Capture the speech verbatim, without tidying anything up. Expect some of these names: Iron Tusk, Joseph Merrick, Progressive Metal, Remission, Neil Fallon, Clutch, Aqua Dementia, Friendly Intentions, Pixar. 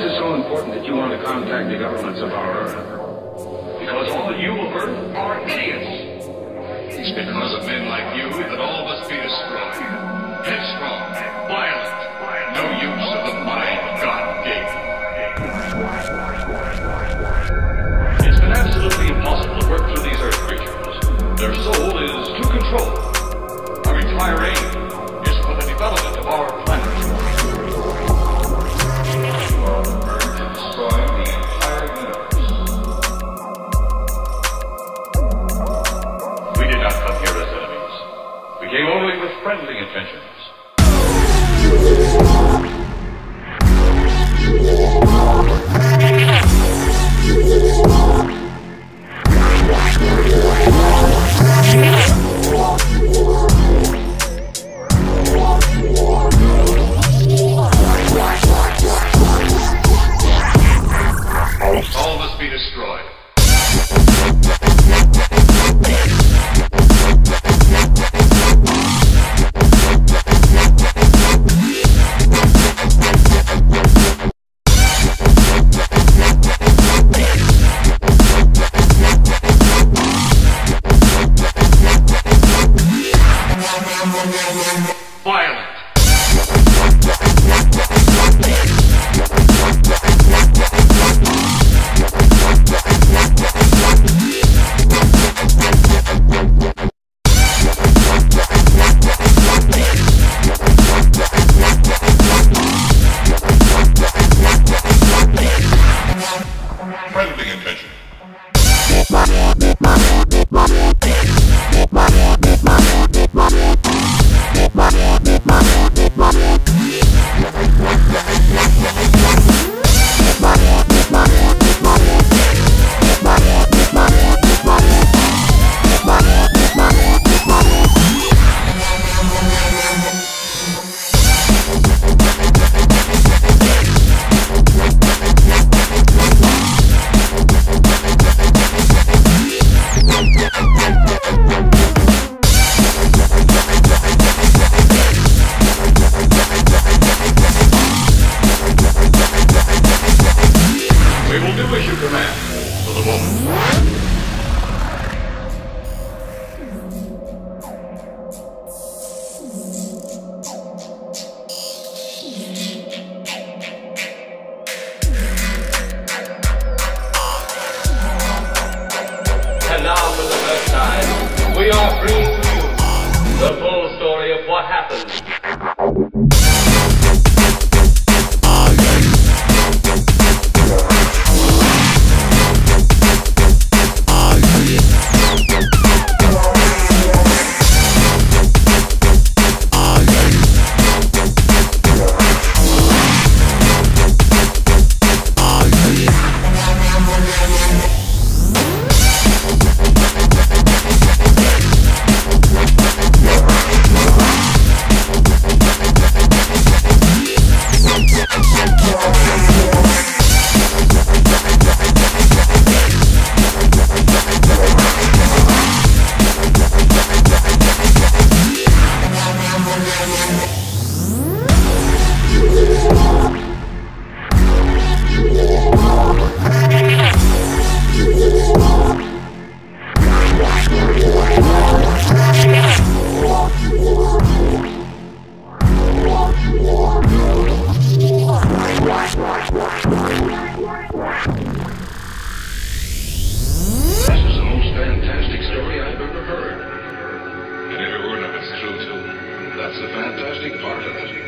is it so important that you want to contact the governments of our Earth? Because all you of Earth are idiots. It's because of men like you that all must be destroyed. Headstrong, violent, no use of the mind God gave. It's been absolutely impossible to work through these Earth creatures. Their soul is too controlled. Our entire aim is for the development of our planet. Came only with friendly intentions. All must be destroyed. Friendly intention. We are free to you, the full story of what happened. That's the fantastic part of it.